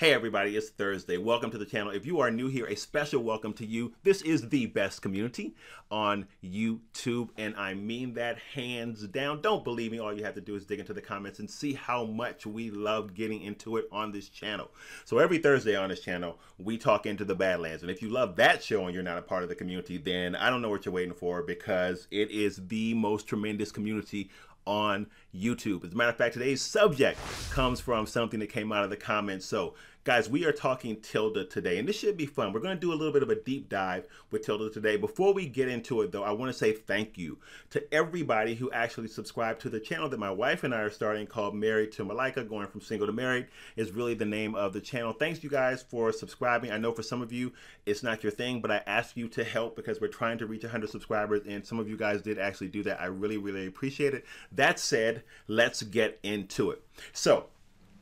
Hey everybody, it's Thursday. Welcome to the channel. If you are new here, a special welcome to you. This is the best community on YouTube, and I mean that hands down. Don't believe me? All you have to do is dig into the comments and see how much we love getting into it on this channel. So every Thursday on this channel, we talk Into the Badlands, and if you love that show and you're not a part of the community, then I don't know what you're waiting for, because it is the most tremendous community on YouTube. As a matter of fact, today's subject comes from something that came out of the comments. So guys, we are talking Tilda today, and this should be fun. We're going to do a little bit of a deep dive with Tilda today. Before we get into it though, I want to say thank you to everybody who actually subscribed to the channel that my wife and I are starting called Married to Malaika. Going from single to married is really the name of the channel. Thanks you guys for subscribing. I know for some of you it's not your thing, but I ask you to help because we're trying to reach 100 subscribers, and some of you guys did actually do that. I really appreciate it. That said, let's get into it. So,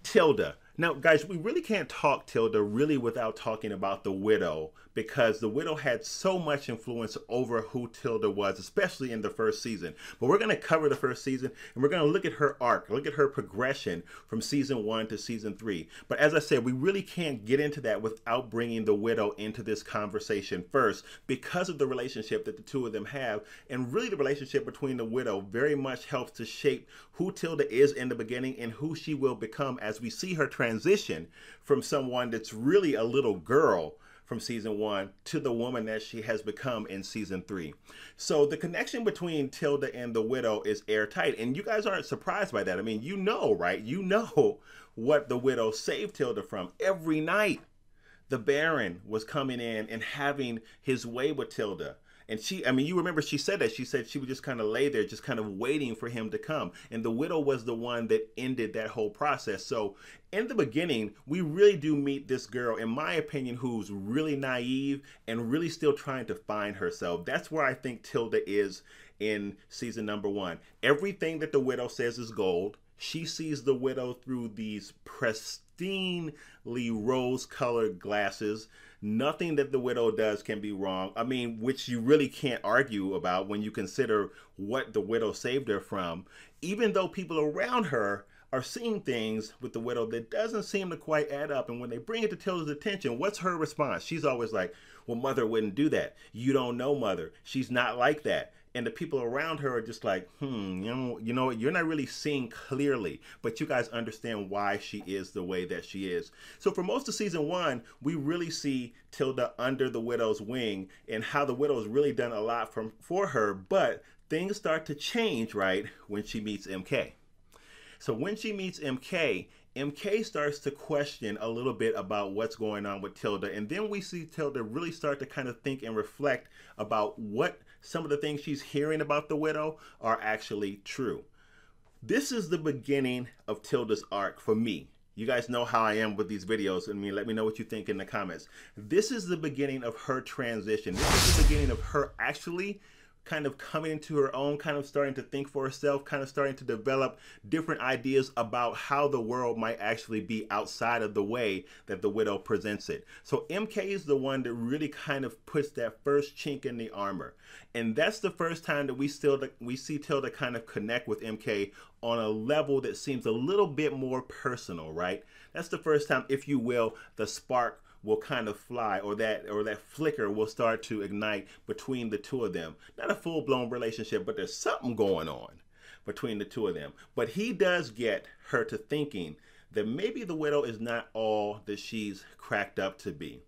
Tilda. Now, guys, we really can't talk Tilda really without talking about the widow, because the widow had so much influence over who Tilda was, especially in the first season. But we're going to cover the first season, and we're going to look at her arc, look at her progression from season 1 to season 3. But as I said, we really can't get into that without bringing the widow into this conversation first, because of the relationship that the two of them have. And really the relationship between the widow very much helps to shape who Tilda is in the beginning and who she will become as we see her transition from someone that's really a little girl from season 1 to the woman that she has become in season 3. So the connection between Tilda and the widow is airtight, and you guys aren't surprised by that. I mean, you know, right? You know what the widow saved Tilda from. Every night, the Baron was coming in and having his way with Tilda. And she, I mean, you remember she said that. She said she would just kind of lay there, just kind of waiting for him to come. And the widow was the one that ended that whole process. So in the beginning, we really do meet this girl, in my opinion, who's really naive and really still trying to find herself. That's where I think Tilda is in season 1. Everything that the widow says is gold. She sees the widow through these pristinely rose-colored glasses. Nothing that the widow does can be wrong. I mean, which you really can't argue about when you consider what the widow saved her from, even though people around her are seeing things with the widow that doesn't seem to quite add up. And when they bring it to Tilda's attention, what's her response? She's always like, well, mother wouldn't do that. You don't know mother. She's not like that. And the people around her are just like, you know, you're not really seeing clearly, but you guys understand why she is the way that she is. So for most of season 1, we really see Tilda under the widow's wing and how the widow's really done a lot for her, but things start to change, right, when she meets MK. So when she meets MK, MK starts to question a little bit about what's going on with Tilda. And then we see Tilda really start to kind of think and reflect about what some of the things she's hearing about the widow are actually true. This is the beginning of Tilda's arc for me. You guys know how I am with these videos. I mean, let me know what you think in the comments. This is the beginning of her transition. This is the beginning of her actually kind of coming into her own, kind of starting to think for herself, kind of starting to develop different ideas about how the world might actually be outside of the way that the widow presents it. So MK is the one that really kind of puts that first chink in the armor. And that's the first time that we see Tilda kind of connect with MK on a level that seems a little bit more personal, right? That's the first time, if you will, the spark will kind of fly, or that flicker will start to ignite between the two of them. Not a full-blown relationship, but there's something going on between the two of them. But he does get her to thinking that maybe the widow is not all that she's cracked up to be,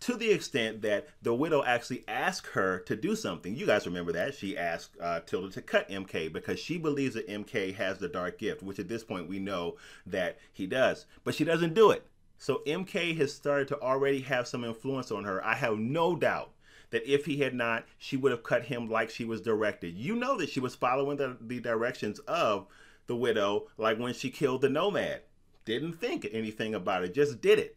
to the extent that the widow actually asked her to do something. You guys remember that. She asked Tilda to cut MK because she believes that MK has the dark gift, which at this point we know that he does, but she doesn't do it. So MK has started to already have some influence on her. I have no doubt that if he had not, she would have cut him like she was directed. You know that she was following the directions of the widow, like when she killed the nomad. Didn't think anything about it, just did it.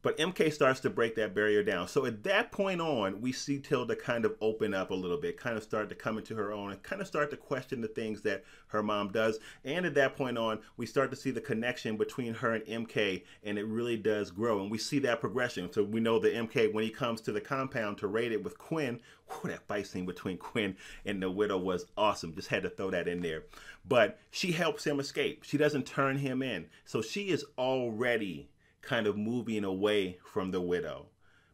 But MK starts to break that barrier down. So at that point on, we see Tilda kind of open up a little bit, kind of start to come into her own and kind of start to question the things that her mom does. And at that point on, we start to see the connection between her and MK, and it really does grow. And we see that progression. So we know that MK, when he comes to the compound to raid it with Quinn, whew, that fight scene between Quinn and the widow was awesome. Just had to throw that in there. But she helps him escape. She doesn't turn him in. So she is already kind of moving away from the widow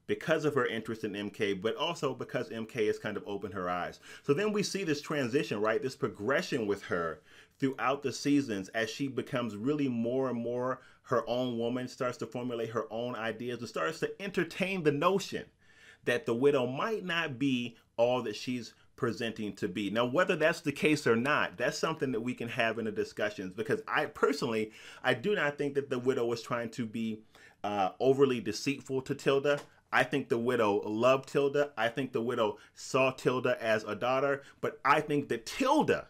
because of her interest in MK, but also because MK has kind of opened her eyes. So then we see this transition, right? This progression with her throughout the seasons as she becomes really more and more her own woman, starts to formulate her own ideas and starts to entertain the notion that the widow might not be all that she's presenting to be. Now, whether that's the case or not, that's something that we can have in the discussions, because I personally, I do not think that the widow was trying to be overly deceitful to Tilda. I think the widow loved Tilda. I think the widow saw Tilda as a daughter, but I think that Tilda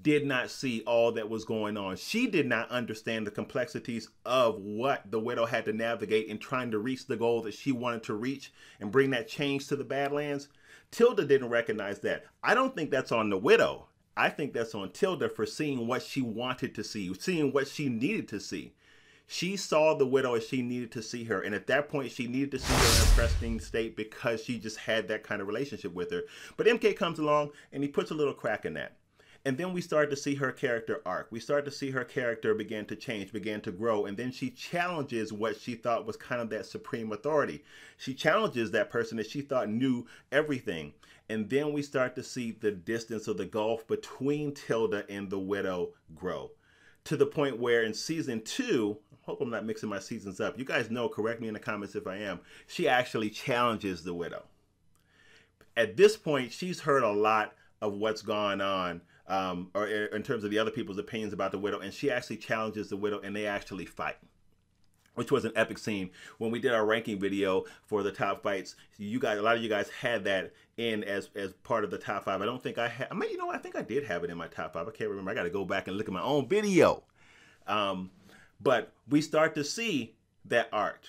did not see all that was going on. She did not understand the complexities of what the widow had to navigate in trying to reach the goal that she wanted to reach and bring that change to the Badlands. Tilda didn't recognize that. I don't think that's on the widow. I think that's on Tilda for seeing what she wanted to see, seeing what she needed to see. She saw the widow as she needed to see her. And at that point, she needed to see her in a pressing state because she just had that kind of relationship with her. But MK comes along and he puts a little crack in that. And then we start to see her character arc. We start to see her character begin to change, begin to grow. And then she challenges what she thought was kind of that supreme authority. She challenges that person that she thought knew everything. And then we start to see the distance or the gulf between Tilda and the widow grow, to the point where in season 2, hope I'm not mixing my seasons up. You guys know, correct me in the comments if I am. She actually challenges the widow. At this point, she's heard a lot of what's gone on or in terms of the other people's opinions about the widow. And she actually challenges the widow and they actually fight, which was an epic scene. When we did our ranking video for the top fights, you guys, a lot of you guys had that in as part of the top 5. I don't think I had, I mean, you know, I think I did have it in my top 5. I can't remember. I got to go back and look at my own video. But we start to see that arc.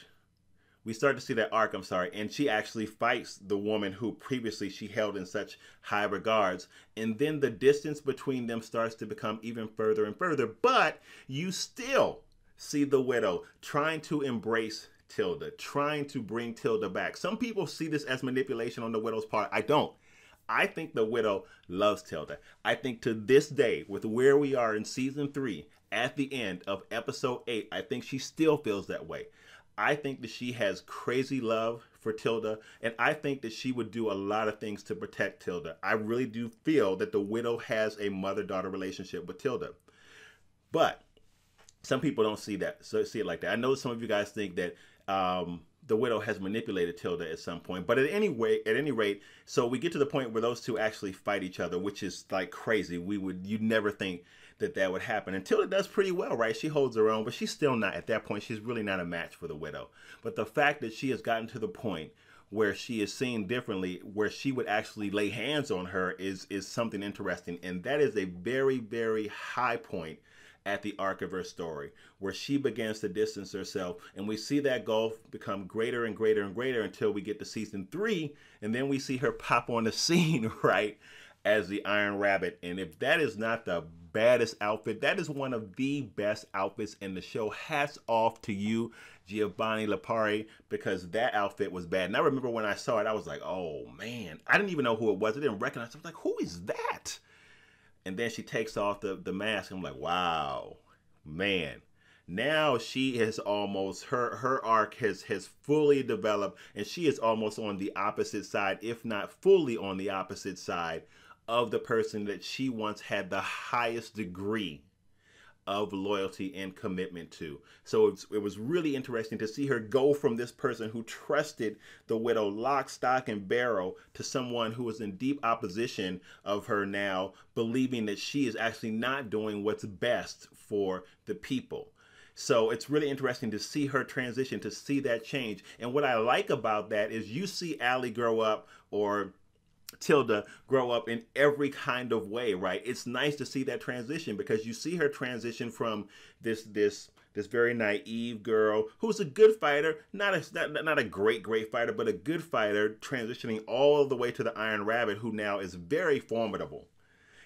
I'm sorry. And she actually fights the woman who previously she held in such high regards. And then the distance between them starts to become even further and further. But you still see the widow trying to embrace Tilda, trying to bring Tilda back. Some people see this as manipulation on the widow's part. I don't. I think the widow loves Tilda. I think to this day, with where we are in season 3, at the end of episode 8, I think she still feels that way. I think that she has crazy love for Tilda, and I think that she would do a lot of things to protect Tilda. I really do feel that the widow has a mother-daughter relationship with Tilda, but some people don't see that, so see it like that. I know some of you guys think that the widow has manipulated Tilda at some point, but at any rate, so we get to the point where those two actually fight each other, which is like crazy. You'd never think that would happen. And Tilda does pretty well, right? She holds her own, but she's still not, at that point, she's really not a match for the widow. But the fact that she has gotten to the point where she is seen differently, where she would actually lay hands on her is something interesting. And that is a very, very high point at the arc of her story, where she begins to distance herself, and we see that gulf become greater and greater and greater until we get to season 3, and then we see her pop on the scene, right, as the Iron Rabbit. And if that is not the baddest outfit, that is one of the best outfits in the show. Hats off to you, Giovanni Lepari, because that outfit was bad. And I remember when I saw it, I was like, oh man, I didn't even know who it was. I didn't recognize it. I was like, who is that? And then she takes off the mask. I'm like, wow, man. Now she is almost, her arc has fully developed, and she is almost on the opposite side, if not fully on the opposite side, of the person that she once had the highest degree of loyalty and commitment to. So it was really interesting to see her go from this person who trusted the widow lock, stock, and barrel to someone who was in deep opposition of her now, believing that she is actually not doing what's best for the people. So it's really interesting to see her transition, to see that change. And what I like about that is you see Allie grow up, or Tilda grow up, in every kind of way, right? It's nice to see that transition, because you see her transition from this very naive girl who's a good fighter, not a great fighter, but a good fighter, transitioning all the way to the Iron Rabbit, who now is very formidable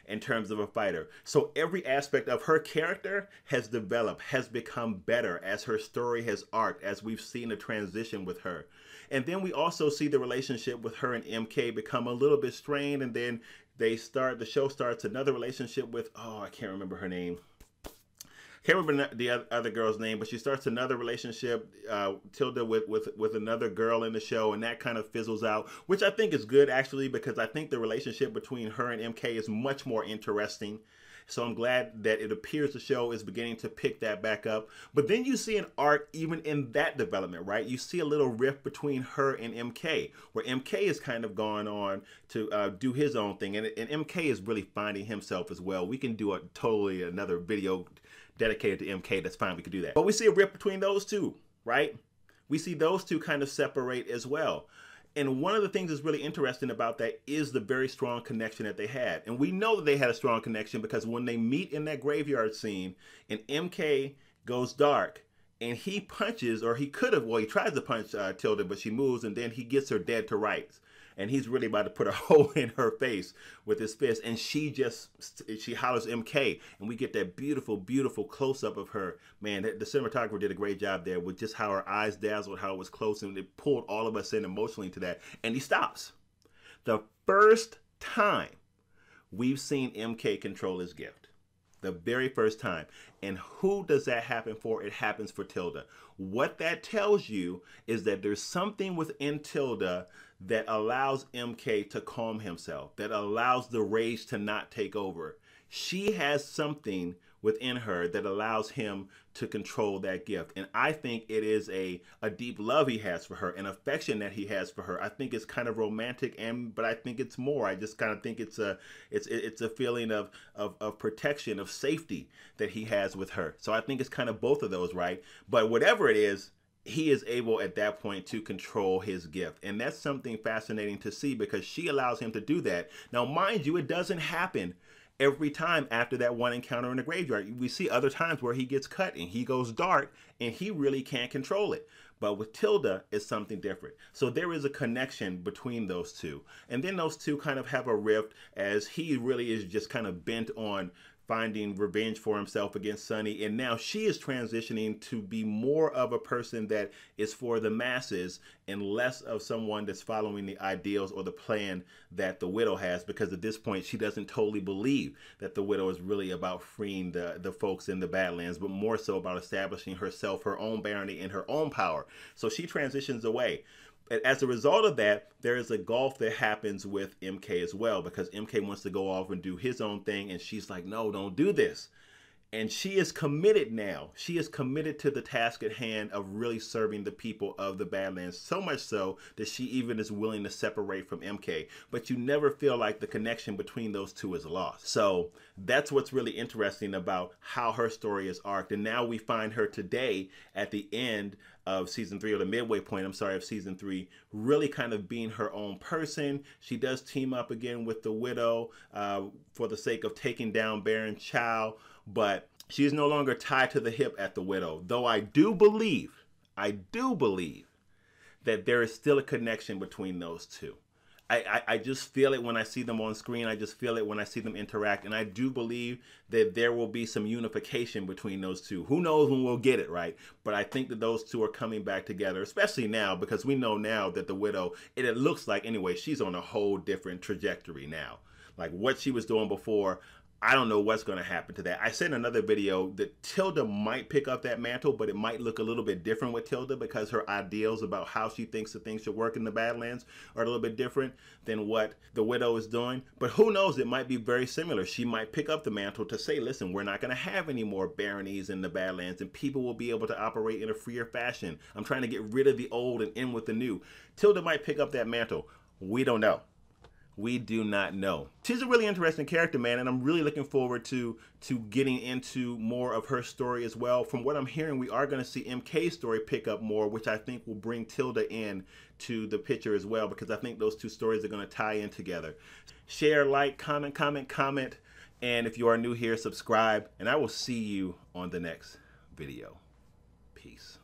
in terms of a fighter. So every aspect of her character has developed, has become better as her story has arced, as we've seen a transition with her. And then we also see the relationship with her and MK become a little bit strained, and then the show starts another relationship with, oh, I can't remember her name. I can't remember the other girl's name, but she starts another relationship, Tilda, with another girl in the show, and that kind of fizzles out, which I think is good, actually, because I think the relationship between her and MK is much more interesting. So I'm glad that it appears the show is beginning to pick that back up. But then you see an arc even in that development, right? You see a little rift between her and MK, where MK is kind of gone on to do his own thing. And MK is really finding himself as well. We can do a totally another video dedicated to MK. That's fine. We could do that. But we see a rift between those two, right? We see those two kind of separate as well. And one of the things that's really interesting about that is the very strong connection that they had. And we know that they had a strong connection because when they meet in that graveyard scene and MK goes dark and he punches, or he could have, well, he tries to punch Tilda, but she moves and then he gets her dead to rights. And he's really about to put a hole in her face with his fist. And she hollers MK. And we get that beautiful, beautiful close-up of her. Man, the cinematographer did a great job there with just how her eyes dazzled, how it was close. And it pulled all of us in emotionally to that. And he stops. The first time we've seen MK control his gift. The very first time. And who does that happen for? It happens for Tilda. What that tells you is that there's something within Tilda that allows MK to calm himself, that allows the rage to not take over. She has something within her that allows him to control that gift. And I think it is a deep love he has for her, an affection that he has for her. I think it's kind of romantic, but I think it's more. I just kind of think it's a feeling of protection, of safety that he has with her. So I think it's kind of both of those, right? But whatever it is, he is able at that point to control his gift. And that's something fascinating to see because she allows him to do that. Now, mind you, it doesn't happen every time after that one encounter in the graveyard. We see other times where he gets cut and he goes dark and he really can't control it. But with Tilda, it's something different. So there is a connection between those two. And then those two kind of have a rift as he really is just kind of bent on finding revenge for himself against Sunny. And now she is transitioning to be more of a person that is for the masses and less of someone that's following the ideals or the plan that the widow has, because at this point she doesn't totally believe that the widow is really about freeing the folks in the Badlands, but more so about establishing herself, her own barony and her own power. So she transitions away. As a result of that, there is a gulf that happens with MK as well, because MK wants to go off and do his own thing, and she's like, no, don't do this. And she is committed now. She is committed to the task at hand of really serving the people of the Badlands, so much so that she even is willing to separate from MK. But you never feel like the connection between those two is lost. So that's what's really interesting about how her story is arced. And now we find her today at the end of season three, or the midway point, I'm sorry, of season three, really kind of being her own person. She does team up again with the widow for the sake of taking down Baron Chow, but she is no longer tied to the hip at the widow. Though I do believe that there is still a connection between those two. I just feel it when I see them on screen. I just feel it when I see them interact. And I do believe that there will be some unification between those two. Who knows when we'll get it, right? But I think that those two are coming back together, especially now, because we know now that the widow, it looks like anyway, she's on a whole different trajectory now. Like what she was doing before, I don't know what's going to happen to that. I said in another video that Tilda might pick up that mantle, but it might look a little bit different with Tilda because her ideals about how she thinks that things should work in the Badlands are a little bit different than what the widow is doing. But who knows? It might be very similar. She might pick up the mantle to say, listen, we're not going to have any more baronies in the Badlands and people will be able to operate in a freer fashion. I'm trying to get rid of the old and in with the new. Tilda might pick up that mantle. We don't know. We do not know. She's a really interesting character, man, and I'm really looking forward to getting into more of her story as well. From what I'm hearing, we are going to see MK's story pick up more, which I think will bring Tilda in to the picture as well, because I think those two stories are going to tie in together. Share, like, comment, and if you are new here, subscribe, and I will see you on the next video. Peace.